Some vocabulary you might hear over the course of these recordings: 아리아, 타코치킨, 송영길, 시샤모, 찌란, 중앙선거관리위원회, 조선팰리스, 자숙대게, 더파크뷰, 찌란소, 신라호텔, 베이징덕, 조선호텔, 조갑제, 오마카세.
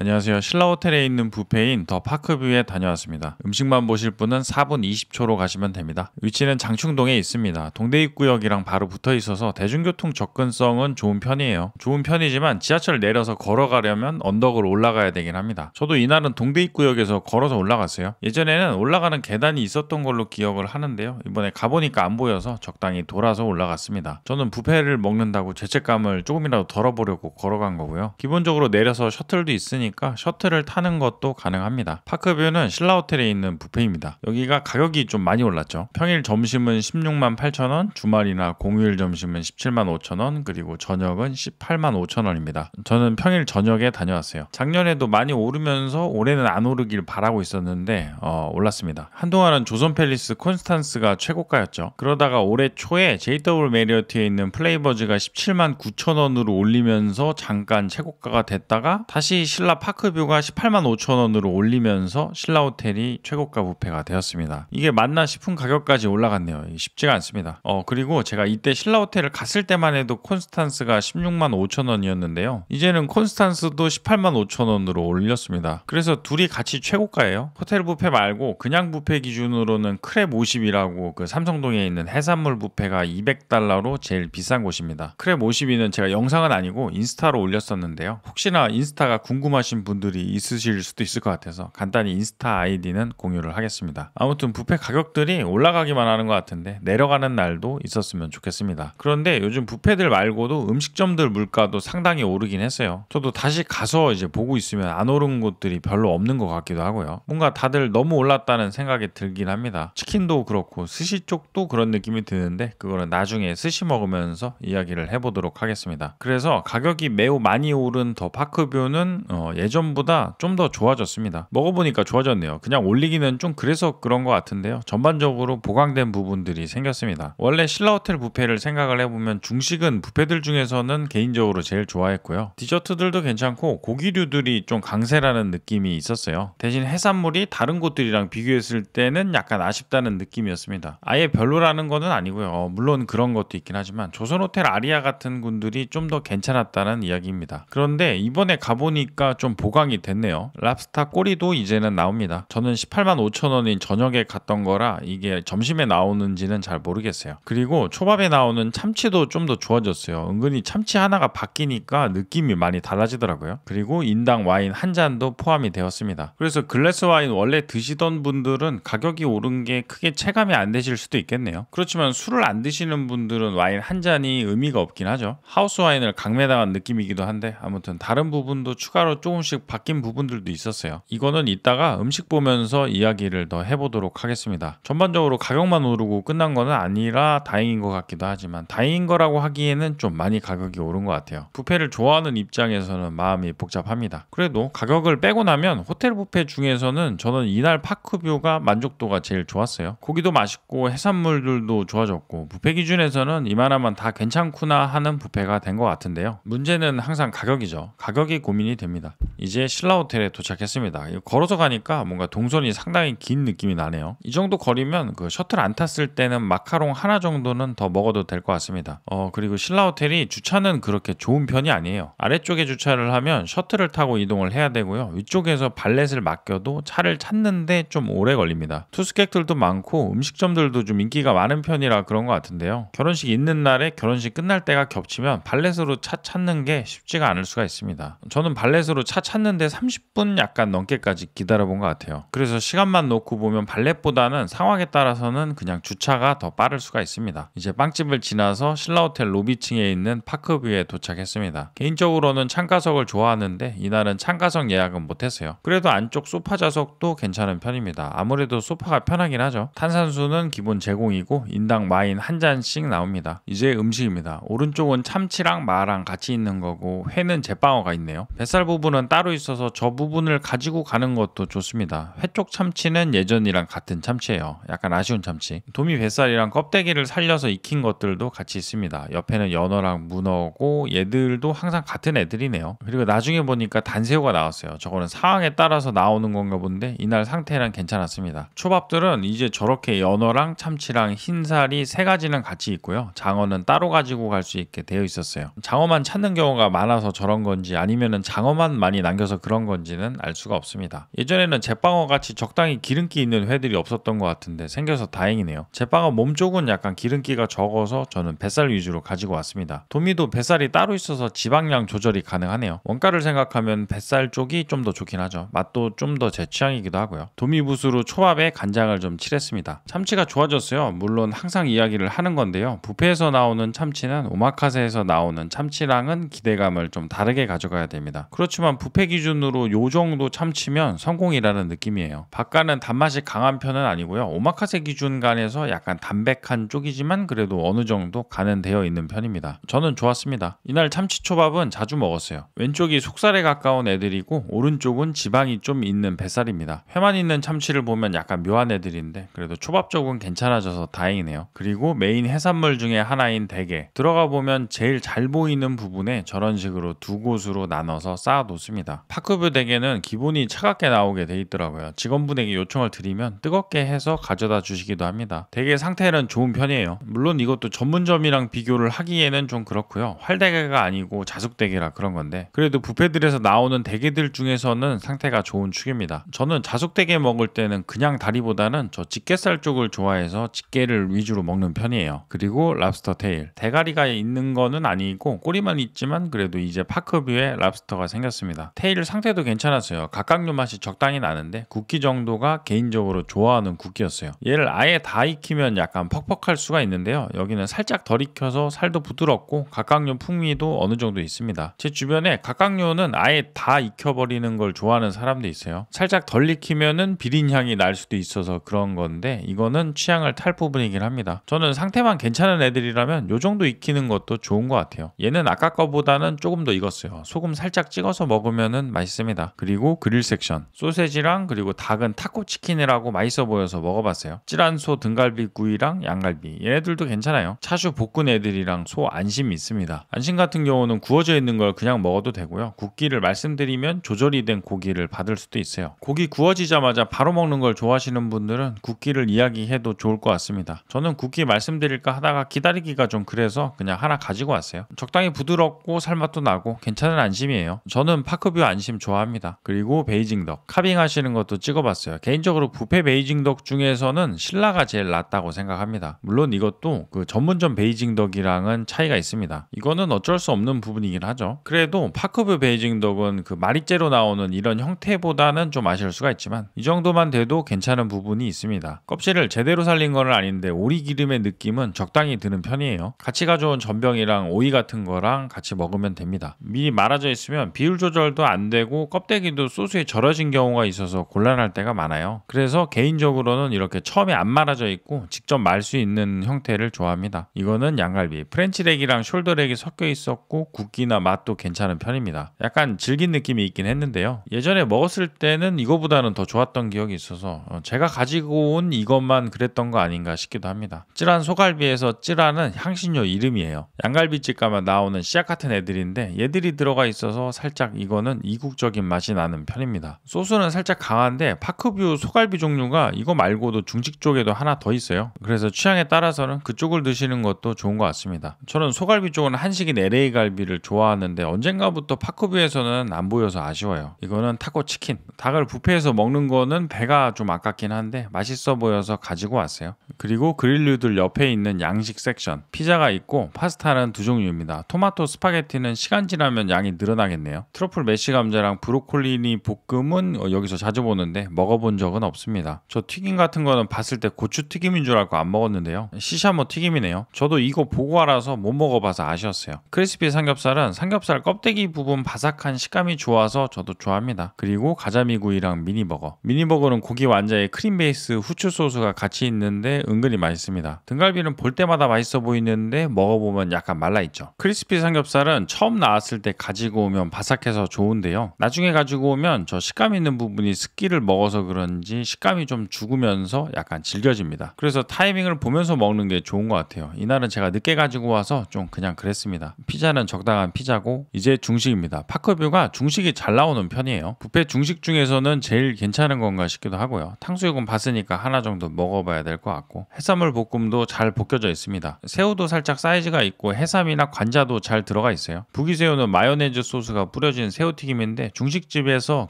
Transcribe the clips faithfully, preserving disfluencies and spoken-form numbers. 안녕하세요. 신라호텔에 있는 뷔페인 더파크뷰에 다녀왔습니다. 음식만 보실 분은 사 분 이십 초로 가시면 됩니다. 위치는 장충동에 있습니다. 동대입구역이랑 바로 붙어 있어서 대중교통 접근성은 좋은 편이에요. 좋은 편이지만 지하철 내려서 걸어가려면 언덕을 올라가야 되긴 합니다. 저도 이날은 동대입구역에서 걸어서 올라갔어요. 예전에는 올라가는 계단이 있었던 걸로 기억을 하는데요. 이번에 가보니까 안 보여서 적당히 돌아서 올라갔습니다. 저는 뷔페를 먹는다고 죄책감을 조금이라도 덜어보려고 걸어간 거고요. 기본적으로 내려서 셔틀도 있으니 셔틀을 타는 것도 가능합니다. 파크뷰는 신라호텔에 있는 뷔페입니다. 여기가 가격이 좀 많이 올랐죠. 평일 점심은 십육만 팔천 원, 주말이나 공휴일 점심은 십칠만 오천 원, 그리고 저녁은 십팔만 오천 원입니다. 저는 평일 저녁에 다녀왔어요. 작년에도 많이 오르면서 올해는 안 오르길 바라고 있었는데 어, 올랐습니다. 한동안은 조선팰리스 콘스탄스가 최고가였죠. 그러다가 올해 초에 제이 더블유 메리어트에 있는 플레이버즈가 십칠만 구천 원으로 올리면서 잠깐 최고가가 됐다가 다시 신라 파크뷰가 십팔만 오천 원으로 올리면서 신라호텔이 최고가 뷔페가 되었습니다. 이게 맞나 싶은 가격까지 올라갔네요. 쉽지가 않습니다. 어 그리고 제가 이때 신라호텔을 갔을 때만 해도 콘스탄스가 십육만 오천 원이었는데요. 이제는 콘스탄스도 십팔만 오천 원으로 올렸습니다. 그래서 둘이 같이 최고가예요. 호텔 뷔페 말고 그냥 뷔페 기준으로는 크랩 오십이라고 그 삼성동에 있는 해산물 뷔페가 이백 달러로 제일 비싼 곳입니다. 크랩 오십이는 제가 영상은 아니고 인스타로 올렸었는데요. 혹시나 인스타가 궁금하신 분들이 있으실 수도 있을 것 같아서 간단히 인스타 아이디는 공유를 하겠습니다. 아무튼 뷔페 가격들이 올라가기만 하는 것 같은데 내려가는 날도 있었으면 좋겠습니다. 그런데 요즘 뷔페들 말고도 음식점들 물가도 상당히 오르긴 했어요. 저도 다시 가서 이제 보고 있으면 안 오른 곳들이 별로 없는 것 같기도 하고요. 뭔가 다들 너무 올랐다는 생각이 들긴 합니다. 치킨도 그렇고 스시 쪽도 그런 느낌이 드는데 그거는 나중에 스시 먹으면서 이야기를 해보도록 하겠습니다. 그래서 가격이 매우 많이 오른 더 파크뷰는 어, 예전보다 좀 더 좋아졌습니다. 먹어보니까 좋아졌네요. 그냥 올리기는 좀 그래서 그런 것 같은데요. 전반적으로 보강된 부분들이 생겼습니다. 원래 신라호텔 뷔페를 생각을 해보면 중식은 뷔페들 중에서는 개인적으로 제일 좋아했고요. 디저트들도 괜찮고 고기류들이 좀 강세라는 느낌이 있었어요. 대신 해산물이 다른 곳들이랑 비교했을 때는 약간 아쉽다는 느낌이었습니다. 아예 별로라는 거는 아니고요. 어, 물론 그런 것도 있긴 하지만 조선호텔 아리아 같은 군들이 좀 더 괜찮았다는 이야기입니다. 그런데 이번에 가보니까 좀 보강이 됐네요. 랍스타 꼬리도 이제는 나옵니다. 저는 십팔만 오천 원인 저녁에 갔던 거라 이게 점심에 나오는지는 잘 모르겠어요. 그리고 초밥에 나오는 참치도 좀 더 좋아졌어요. 은근히 참치 하나가 바뀌니까 느낌이 많이 달라지더라고요. 그리고 인당 와인 한 잔도 포함이 되었습니다. 그래서 글래스 와인 원래 드시던 분들은 가격이 오른 게 크게 체감이 안 되실 수도 있겠네요. 그렇지만 술을 안 드시는 분들은 와인 한 잔이 의미가 없긴 하죠. 하우스 와인을 강매당한 느낌이기도 한데 아무튼 다른 부분도 추가로 조금씩 바뀐 부분들도 있었어요. 이거는 이따가 음식 보면서 이야기를 더 해보도록 하겠습니다. 전반적으로 가격만 오르고 끝난 거는 아니라 다행인 것 같기도 하지만 다행인 거라고 하기에는 좀 많이 가격이 오른 것 같아요. 뷔페를 좋아하는 입장에서는 마음이 복잡합니다. 그래도 가격을 빼고 나면 호텔 뷔페 중에서는 저는 이날 파크뷰가 만족도가 제일 좋았어요. 고기도 맛있고 해산물들도 좋아졌고 뷔페 기준에서는 이만하면 다 괜찮구나 하는 뷔페가 된 것 같은데요. 문제는 항상 가격이죠. 가격이 고민이 됩니다. 이제 신라호텔에 도착했습니다. 걸어서 가니까 뭔가 동선이 상당히 긴 느낌이 나네요. 이 정도 거리면 그 셔틀 안 탔을 때는 마카롱 하나 정도는 더 먹어도 될 것 같습니다. 어 그리고 신라호텔이 주차는 그렇게 좋은 편이 아니에요. 아래쪽에 주차를 하면 셔틀을 타고 이동을 해야 되고요. 위쪽에서 발렛을 맡겨도 차를 찾는데 좀 오래 걸립니다. 투숙객들도 많고 음식점들도 좀 인기가 많은 편이라 그런 것 같은데요. 결혼식 있는 날에 결혼식 끝날 때가 겹치면 발렛으로 차 찾는 게 쉽지가 않을 수가 있습니다. 저는 발렛으로 차 찾는데 삼십 분 약간 넘게까지 기다려본 것 같아요. 그래서 시간만 놓고 보면 발렛보다는 상황에 따라서는 그냥 주차가 더 빠를 수가 있습니다. 이제 빵집을 지나서 신라호텔 로비층에 있는 파크뷰에 도착했습니다. 개인적으로는 창가석을 좋아하는데 이날은 창가석 예약은 못했어요. 그래도 안쪽 소파 좌석도 괜찮은 편입니다. 아무래도 소파가 편하긴 하죠. 탄산수는 기본 제공이고 인당 와인 한 잔씩 나옵니다. 이제 음식입니다. 오른쪽은 참치랑 마랑 같이 있는 거고 회는 제빵어가 있네요. 뱃살 부분은 따로 있어서 저 부분을 가지고 가는 것도 좋습니다. 회쪽 참치는 예전이랑 같은 참치예요. 약간 아쉬운 참치. 도미 뱃살이랑 껍데기를 살려서 익힌 것들도 같이 있습니다. 옆에는 연어랑 문어고 얘들도 항상 같은 애들이네요. 그리고 나중에 보니까 단새우가 나왔어요. 저거는 상황에 따라서 나오는 건가 본데 이날 상태랑 괜찮았습니다. 초밥들은 이제 저렇게 연어랑 참치랑 흰살이 세 가지는 같이 있고요. 장어는 따로 가지고 갈 수 있게 되어 있었어요. 장어만 찾는 경우가 많아서 저런 건지 아니면은 장어만 많이 남겨서 그런 건지는 알 수가 없습니다. 예전에는 제빵어 같이 적당히 기름기 있는 회들이 없었던 것 같은데 생겨서 다행이네요. 제빵어 몸쪽은 약간 기름기가 적어서 저는 뱃살 위주로 가지고 왔습니다. 도미도 뱃살이 따로 있어서 지방량 조절이 가능하네요. 원가를 생각하면 뱃살 쪽이 좀 더 좋긴 하죠. 맛도 좀 더 제 취향이기도 하고요. 도미부스로 초밥에 간장을 좀 칠했습니다. 참치가 좋아졌어요. 물론 항상 이야기를 하는 건데요, 뷔페에서 나오는 참치는 오마카세에서 나오는 참치랑은 기대감을 좀 다르게 가져가야 됩니다. 그렇지만 뷔페 기준으로 요 정도 참치면 성공이라는 느낌이에요. 바깥은 단맛이 강한 편은 아니고요, 오마카세 기준 간에서 약간 담백한 쪽이지만 그래도 어느 정도 간은 되어 있는 편입니다. 저는 좋았습니다. 이날 참치초밥은 자주 먹었어요. 왼쪽이 속살에 가까운 애들이고 오른쪽은 지방이 좀 있는 뱃살입니다. 회만 있는 참치를 보면 약간 묘한 애들인데 그래도 초밥 쪽은 괜찮아져서 다행이네요. 그리고 메인 해산물 중에 하나인 대게, 들어가 보면 제일 잘 보이는 부분에 저런 식으로 두 곳으로 나눠서 쌓아 놓습니다. 파크뷰 대게는 기본이 차갑게 나오게 돼 있더라고요. 직원분에게 요청을 드리면 뜨겁게 해서 가져다 주시기도 합니다. 대게 상태는 좋은 편이에요. 물론 이것도 전문점이랑 비교를 하기에는 좀 그렇고요, 활대게가 아니고 자숙대게라 그런 건데 그래도 뷔페들에서 나오는 대게들 중에서는 상태가 좋은 축입니다. 저는 자숙대게 먹을 때는 그냥 다리보다는 저 집게살 쪽을 좋아해서 집게를 위주로 먹는 편이에요. 그리고 랍스터 테일, 대가리가 있는 거는 아니고 꼬리만 있지만 그래도 이제 파크뷰에 랍스터가 생겼습니다. 테일 상태도 괜찮았어요. 각각류 맛이 적당히 나는데 굵기 정도가 개인적으로 좋아하는 굵기였어요. 얘를 아예 다 익히면 약간 퍽퍽할 수가 있는데요, 여기는 살짝 덜 익혀서 살도 부드럽고 각각류 풍미도 어느 정도 있습니다. 제 주변에 각각류는 아예 다 익혀버리는 걸 좋아하는 사람도 있어요. 살짝 덜 익히면은 비린 향이 날 수도 있어서 그런 건데 이거는 취향을 탈 부분이긴 합니다. 저는 상태만 괜찮은 애들이라면 요 정도 익히는 것도 좋은 것 같아요. 얘는 아까 거보다는 조금 더 익었어요. 소금 살짝 찍어서 먹으면은 맛있습니다. 그리고 그릴 섹션, 소세지랑 그리고 닭은 타코치킨이라고 맛있어 보여서 먹어봤어요. 찌란소 등갈비 구이랑 양갈비, 얘네들도 괜찮아요. 차슈 볶은 애들이랑 소 안심 있습니다. 안심 같은 경우는 구워져 있는 걸 그냥 먹어도 되고요, 굵기를 말씀드리면 조절이 된 고기를 받을 수도 있어요. 고기 구워지자마자 바로 먹는 걸 좋아하시는 분들은 굵기를 이야기해도 좋을 것 같습니다. 저는 굵기 말씀드릴까 하다가 기다리기가 좀 그래서 그냥 하나 가지고 왔어요. 적당히 부드럽고 살맛도 나고 괜찮은 안심이에요. 저는 파크뷰 안심 좋아합니다. 그리고 베이징덕 카빙 하시는 것도 찍어봤어요. 개인적으로 뷔페 베이징덕 중에서는 신라가 제일 낫다고 생각합니다. 물론 이것도 그 전문점 베이징덕이랑은 차이가 있습니다. 이거는 어쩔 수 없는 부분이긴 하죠. 그래도 파크뷰 베이징덕은 그 마리째로 나오는 이런 형태보다는 좀 아쉬울 수가 있지만 이 정도만 돼도 괜찮은 부분이 있습니다. 껍질을 제대로 살린 건 아닌데 오리 기름의 느낌은 적당히 드는 편이에요. 같이 가져온 전병이랑 오이 같은 거랑 같이 먹으면 됩니다. 미리 말아져 있으면 비율 조절도 안 되고 껍데기도 소스에 절여진 경우가 있어서 곤란할 때가 많아요. 그래서 개인적으로는 이렇게 처음에 안 말아져 있고 직접 말 수 있는 형태를 좋아합니다. 이거는 양갈비, 프렌치렉이랑 숄더렉이 섞여 있었고 굵기나 맛도 괜찮은 편입니다. 약간 질긴 느낌이 있긴 했는데요, 예전에 먹었을 때는 이거보다는 더 좋았던 기억이 있어서 제가 가지고 온 이것만 그랬던 거 아닌가 싶기도 합니다. 찌란 소갈비에서 찌란은 향신료 이름이에요. 양갈비집 가면 나오는 씨앗 같은 애들인데 얘들이 들어가 있어서 살짝 이거는 이국적인 맛이 나는 편입니다. 소스는 살짝 강한데 파크뷰 소갈비 종류가 이거 말고도 중식 쪽에도 하나 더 있어요. 그래서 취향에 따라서는 그쪽을 드시는 것도 좋은 것 같습니다. 저는 소갈비 쪽은 한식인 엘에이 갈비를 좋아하는데 언젠가부터 파크뷰에서는 안 보여서 아쉬워요. 이거는 타코치킨, 닭을 뷔페에서 먹는 거는 배가 좀 아깝긴 한데 맛있어 보여서 가지고 왔어요. 그리고 그릴류들 옆에 있는 양식 섹션, 피자가 있고 파스타는 두 종류입니다. 토마토 스파게티는 시간 지나면 양이 늘어나겠네요. 트러플 메쉬 감자랑 브로콜리니 볶음은 여기서 자주 보는데 먹어본 적은 없습니다. 저 튀김 같은 거는 봤을 때 고추 튀김인 줄 알고 안 먹었는데요, 시샤모 튀김이네요. 저도 이거 보고 알아서 못 먹어봐서 아쉬웠어요. 크리스피 삼겹살은 삼겹살 껍데기 부분 바삭한 식감이 좋아서 저도 좋아합니다. 그리고 가자미구이랑 미니버거, 미니버거는 고기 완자에 크림 베이스 후추 소스가 같이 있는데 은근히 맛있습니다. 등갈비는 볼 때마다 맛있어 보이는데 먹어보면 약간 말라있죠. 크리스피 삼겹살은 처음 나왔을 때 가지고 오면 바삭해서 좋은데요, 나중에 가지고 오면 저 식감 있는 부분이 습기를 먹어서 그런지 식감이 좀 죽으면서 약간 질겨집니다. 그래서 타이밍을 보면서 먹는 게 좋은 것 같아요. 이날은 제가 늦게 가지고 와서 좀 그냥 그랬습니다. 피자는 적당한 피자고 이제 중식입니다. 파크뷰가 중식이 잘 나오는 편이에요. 뷔페 중식 중에서는 제일 괜찮은 건가 싶기도 하고요. 탕수육은 봤으니까 하나 정도 먹어봐야 될 것 같고, 해산물 볶음도 잘 볶여져 있습니다. 새우도 살짝 사이즈가 있고 해삼이나 관자도 잘 들어가 있어요. 부기새우는 마요네즈 소스가 뿌려진 새우 새우튀김인데 중식집에서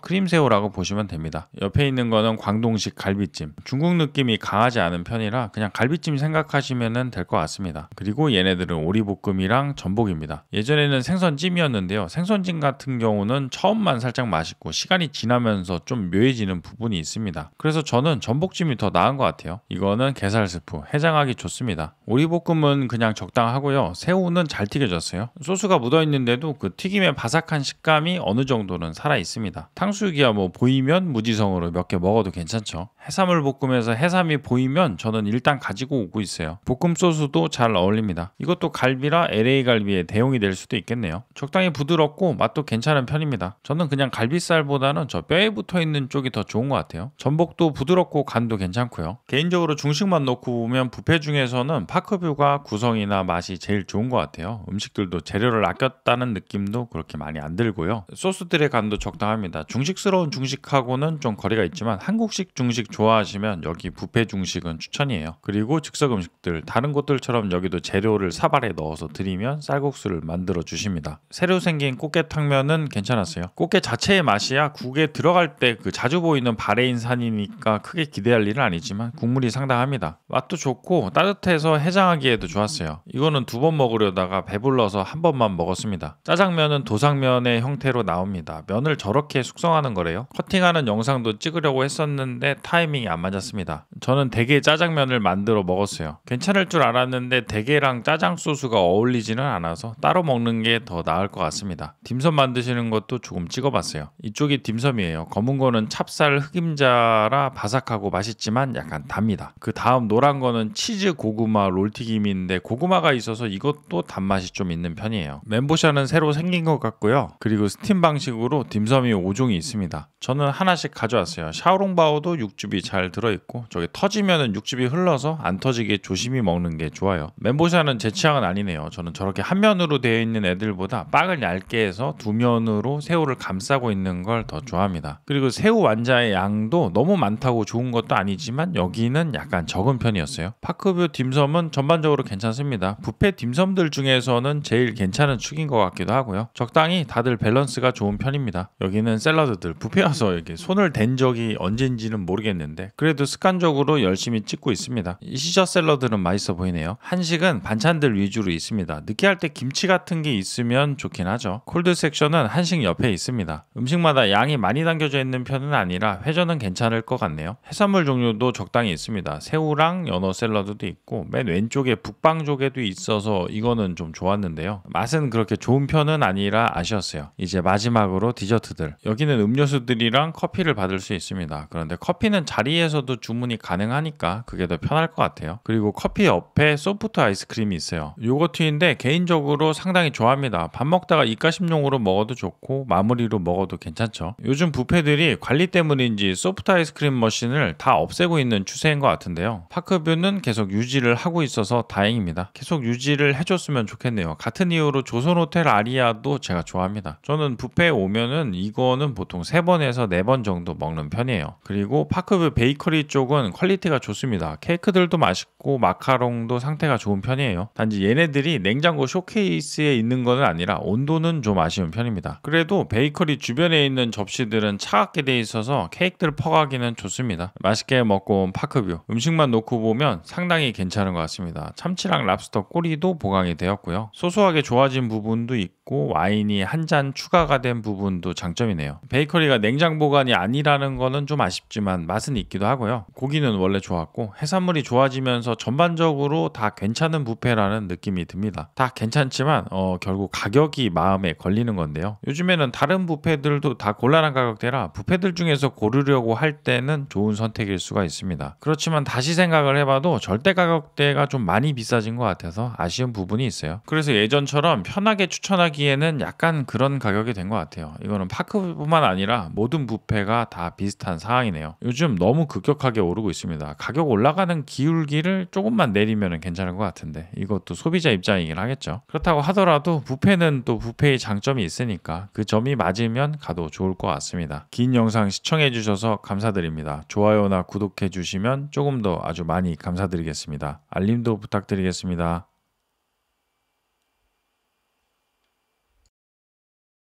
크림새우라고 보시면 됩니다. 옆에 있는 거는 광동식 갈비찜. 중국 느낌이 강하지 않은 편이라 그냥 갈비찜 생각하시면 될 것 같습니다. 그리고 얘네들은 오리볶음이랑 전복입니다. 예전에는 생선찜이었는데요. 생선찜 같은 경우는 처음만 살짝 맛있고 시간이 지나면서 좀 묘해지는 부분이 있습니다. 그래서 저는 전복찜이 더 나은 것 같아요. 이거는 게살 스프, 해장하기 좋습니다. 오리볶음은 그냥 적당하고요. 새우는 잘 튀겨졌어요. 소스가 묻어있는데도 그 튀김의 바삭한 식감이 어느 정도는 살아있습니다. 탕수육이야 뭐 보이면 무지성으로 몇 개 먹어도 괜찮죠. 해산물 볶음에서 해삼이 보이면 저는 일단 가지고 오고 있어요. 볶음 소스도 잘 어울립니다. 이것도 갈비라 엘에이 갈비의 대용이 될 수도 있겠네요. 적당히 부드럽고 맛도 괜찮은 편입니다. 저는 그냥 갈비살보다는 저 뼈에 붙어있는 쪽이 더 좋은 것 같아요. 전복도 부드럽고 간도 괜찮고요. 개인적으로 중식만 놓고 보면 뷔페 중에서는 파크뷰가 구성이나 맛이 제일 좋은 것 같아요. 음식들도 재료를 아꼈다는 느낌도 그렇게 많이 안 들고요. 소스들의 간도 적당합니다. 중식스러운 중식하고는 좀 거리가 있지만 한국식 중식 좋아하시면 여기 뷔페 중식은 추천이에요. 그리고 즉석 음식들, 다른 곳들처럼 여기도 재료를 사발에 넣어서 드리면 쌀국수를 만들어 주십니다. 새로 생긴 꽃게탕면은 괜찮았어요. 꽃게 자체의 맛이야 국에 들어갈 때 그 자주 보이는 바레인산이니까 크게 기대할 일은 아니지만 국물이 상당합니다. 맛도 좋고 따뜻해서 해장하기에도 좋았어요. 이거는 두 번 먹으려다가 배불러서 한 번만 먹었습니다. 짜장면은 도상면의 형태로 나옵니다. 면을 저렇게 숙성하는 거래요. 커팅하는 영상도 찍으려고 했었는데 타이밍이 안 맞았습니다. 저는 대게 짜장면을 만들어 먹었어요. 괜찮을 줄 알았는데 대게랑 짜장 소스가 어울리지는 않아서 따로 먹는 게 더 나을 것 같습니다. 딤섬 만드시는 것도 조금 찍어봤어요. 이쪽이 딤섬이에요. 검은 거는 찹쌀 흑임자라 바삭하고 맛있지만 약간 답니다. 그 다음 노란 거는 치즈 고구마 롤튀김인데 고구마가 있어서 이것도 단맛이 좀 있는 편이에요. 멘보샤는 새로 생긴 것 같고요. 그리고 스팀 방식으로 딤섬이 오 종이 있습니다. 저는 하나씩 가져왔어요. 샤오롱바오도 육즙이 잘 들어있고 저기 터지면은 육즙이 흘러서 안 터지게 조심히 먹는 게 좋아요. 멘보샤는 제 취향은 아니네요. 저는 저렇게 한 면으로 되어 있는 애들보다 빵을 얇게 해서 두 면으로 새우를 감싸고 있는 걸 더 좋아합니다. 그리고 새우 완자의 양도 너무 많다고 좋은 것도 아니지만 여기는 약간 적은 편이었어요. 파크뷰 딤섬은 전반적으로 괜찮습니다. 뷔페 딤섬들 중에서는 제일 괜찮은 축인 것 같기도 하고요. 적당히 다들 밸런스가 좋은 편입니다. 여기는 샐러드들 뷔페여서 이렇게 손을 댄 적이 언제인지는 모르겠는데 그래도 습관적으로 열심히 찍고 있습니다. 이 시저 샐러드는 맛있어 보이네요. 한식은 반찬들 위주로 있습니다. 느끼할 때 김치 같은 게 있으면 좋긴 하죠. 콜드 섹션은 한식 옆에 있습니다. 음식마다 양이 많이 담겨져 있는 편은 아니라 회전은 괜찮을 것 같네요. 해산물 종류도 적당히 있습니다. 새우랑 연어 샐러드도 있고 맨 왼쪽에 북방조개도 있어서 이거는 좀 좋았는데요. 맛은 그렇게 좋은 편은 아니라 아쉬웠어요. 이제 마지막으로 디저트들. 여기는 음료수들이랑 커피를 받을 수 있습니다. 그런데 커피는 자리에서도 주문이 가능하니까 그게 더 편할 것 같아요. 그리고 커피 옆에 소프트 아이스크림이 있어요. 요거트인데 개인적으로 상당히 좋아합니다. 밥 먹다가 입가심용으로 먹어도 좋고 마무리로 먹어도 괜찮죠. 요즘 뷔페들이 관리 때문인지 소프트 아이스크림 머신을 다 없애고 있는 추세인 것 같은데요. 파크뷰는 계속 유지를 하고 있어서 다행입니다. 계속 유지를 해줬으면 좋겠네요. 같은 이유로 조선호텔 아리아도 제가 좋아합니다. 저는 뷔페에 오면은 이거는 보통 세 번에서 네 번 정도 먹는 편이에요. 그리고 파크뷰 베이커리 쪽은 퀄리티가 좋습니다. 케이크들도 맛있고 마카롱도 상태가 좋은 편이에요. 단지 얘네들이 냉장고 쇼케이스에 있는 건 아니라 온도는 좀 아쉬운 편입니다. 그래도 베이커리 주변에 있는 접시들은 차갑게 돼 있어서 케이크들 퍼가기는 좋습니다. 맛있게 먹고 온 파크뷰. 음식만 놓고 보면 상당히 괜찮은 것 같습니다. 참치랑 랍스터 꼬리도 보강이 되었고요. 소소하게 좋아진 부분도 있고 와인이 한 잔 추가가 된 부분도 장점이네요. 베이커리가 냉장 보관이 아니라는 거는 좀 아쉽지만 맛은 있기도 하고요. 고기는 원래 좋았고 해산물이 좋아지면서 전반적으로 다 괜찮은 뷔페라는 느낌이 듭니다. 다 괜찮지만 어, 결국 가격이 마음에 걸리는 건데요. 요즘에는 다른 뷔페들도 다 곤란한 가격대라 뷔페들 중에서 고르려고 할 때는 좋은 선택일 수가 있습니다. 그렇지만 다시 생각을 해봐도 절대 가격대가 좀 많이 비싸진 것 같아서 아쉬운 부분이 있어요. 그래서 예전처럼 편하게 추천하기에는 약간 그런 가격이 된 것 같아요. 이거는 파크뿐만 아니라 모든 뷔페가 다 비슷한 상황이네요. 요즘 너무 급격하게 오르고 있습니다. 가격 올라가는 기울기를 조금만 내리면 괜찮을 것 같은데 이것도 소비자 입장이긴 하겠죠. 그렇다고 하더라도 뷔페는 또 뷔페의 장점이 있으니까 그 점이 맞으면 가도 좋을 것 같습니다. 긴 영상 시청해주셔서 감사드립니다. 좋아요나 구독해주시면 조금 더 아주 많이 감사드리겠습니다. 알림도 부탁드리겠습니다.